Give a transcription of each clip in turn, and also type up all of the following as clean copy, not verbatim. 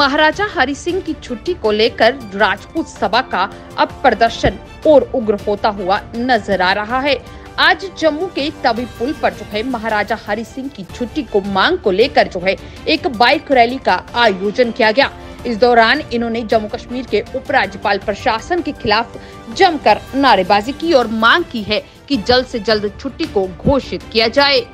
महाराजा हरि सिंह की छुट्टी को लेकर राजपूत सभा का अब प्रदर्शन और उग्र होता हुआ नजर आ रहा है। आज जम्मू के तवी पुल पर जो है महाराजा हरि सिंह की छुट्टी को मांग को लेकर जो है एक बाइक रैली का आयोजन किया गया। इस दौरान इन्होंने जम्मू कश्मीर के उपराज्यपाल प्रशासन के खिलाफ जमकर नारेबाजी की और मांग की है कि जल्द से जल्द छुट्टी को घोषित किया जाए।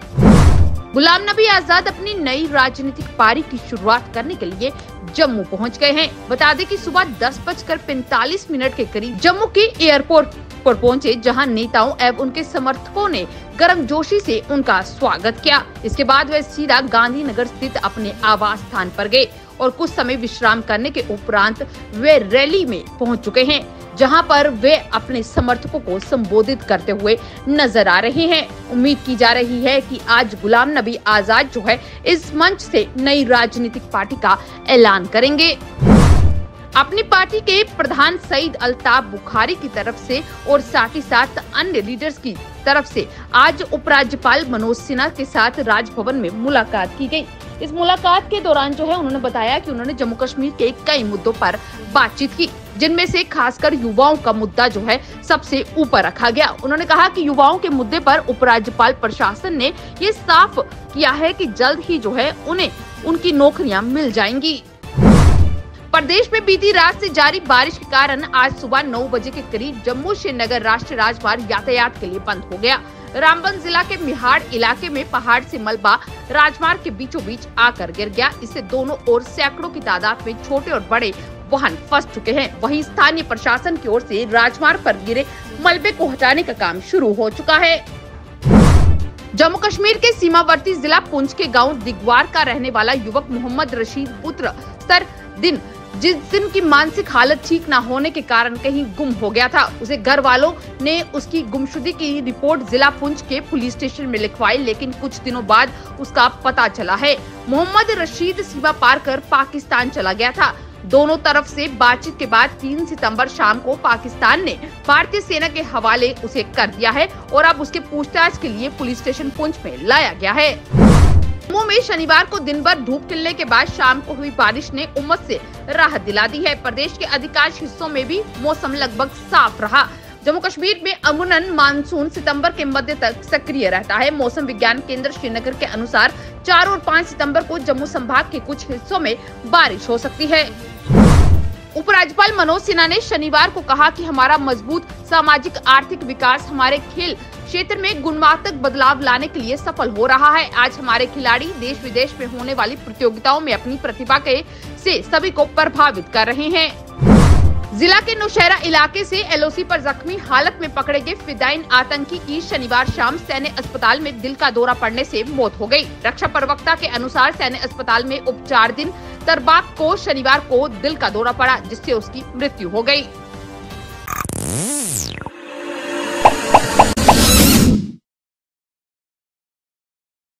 गुलाम नबी आजाद अपनी नई राजनीतिक पारी की शुरुआत करने के लिए जम्मू पहुंच गए हैं। बता दें कि सुबह 10:45 के करीब जम्मू के एयरपोर्ट पर पहुंचे, जहां नेताओं एवं उनके समर्थकों ने गर्मजोशी से उनका स्वागत किया। इसके बाद वे सीधा गांधीनगर स्थित अपने आवास स्थान पर गए और कुछ समय विश्राम करने के उपरांत वे रैली में पहुंच चुके हैं, जहां पर वे अपने समर्थकों को संबोधित करते हुए नजर आ रहे हैं। उम्मीद की जा रही है कि आज गुलाम नबी आजाद जो है इस मंच से नई राजनीतिक पार्टी का ऐलान करेंगे। अपनी पार्टी के प्रधान सईद अलताफ बुखारी की तरफ से और साथ ही साथ अन्य लीडर्स की तरफ से आज उपराज्यपाल मनोज सिन्हा के साथ राजभवन में मुलाकात की गई। इस मुलाकात के दौरान जो है उन्होंने बताया कि उन्होंने जम्मू कश्मीर के कई मुद्दों पर बातचीत की, जिनमें से खासकर युवाओं का मुद्दा जो है सबसे ऊपर रखा गया। उन्होंने कहा कि युवाओं के मुद्दे पर उपराज्यपाल प्रशासन ने ये साफ किया है कि जल्द ही जो है उन्हें उनकी नौकरियां मिल जाएंगी। प्रदेश में बीती रात से जारी बारिश के कारण आज सुबह 9 बजे के करीब जम्मू श्रीनगर राष्ट्रीय राजमार्ग यातायात के लिए बंद हो गया। रामबन जिला के मिहाड़ इलाके में पहाड़ से मलबा राजमार्ग के बीचों बीच आकर गिर गया। इससे दोनों ओर सैकड़ों की तादाद में छोटे और बड़े वाहन फंस चुके हैं। वहीं स्थानीय प्रशासन की ओर से राजमार्ग पर गिरे मलबे को हटाने का काम शुरू हो चुका है। जम्मू कश्मीर के सीमावर्ती जिला पूंछ के गाँव दिग्वार का रहने वाला युवक मोहम्मद रशीद पुत्र सर दिन जिस दिन की मानसिक हालत ठीक न होने के कारण कहीं गुम हो गया था, उसे घर वालों ने उसकी गुमशुदगी की रिपोर्ट जिला पुंछ के पुलिस स्टेशन में लिखवाई, लेकिन कुछ दिनों बाद उसका पता चला है। मोहम्मद रशीद सीमा पार कर पाकिस्तान चला गया था। दोनों तरफ से बातचीत के बाद 3 सितंबर शाम को पाकिस्तान ने भारतीय सेना के हवाले उसे कर दिया है और अब उसके पूछताछ के लिए पुलिस स्टेशन पुंछ में लाया गया है। जम्मू में शनिवार को दिन भर धूप खिलने के बाद शाम को हुई बारिश ने उमस से राहत दिला दी है। प्रदेश के अधिकांश हिस्सों में भी मौसम लगभग साफ रहा। जम्मू कश्मीर में अमूमन मानसून सितंबर के मध्य तक सक्रिय रहता है। मौसम विज्ञान केंद्र श्रीनगर के अनुसार 4 और 5 सितंबर को जम्मू संभाग के कुछ हिस्सों में बारिश हो सकती है। उपराज्यपाल मनोज सिन्हा ने शनिवार को कहा कि हमारा मजबूत सामाजिक आर्थिक विकास हमारे खेल क्षेत्र में गुणात्मक बदलाव लाने के लिए सफल हो रहा है। आज हमारे खिलाड़ी देश विदेश में होने वाली प्रतियोगिताओं में अपनी प्रतिभा के से सभी को प्रभावित कर रहे हैं। जिला के नौशहरा इलाके से एलओसी पर जख्मी हालत में पकड़े गए फिदायीन आतंकी की शनिवार शाम सैन्य अस्पताल में दिल का दौरा पड़ने से मौत हो गई। रक्षा प्रवक्ता के अनुसार सैन्य अस्पताल में उपचार दिन तरबाक को शनिवार को दिल का दौरा पड़ा, जिससे उसकी मृत्यु हो गई।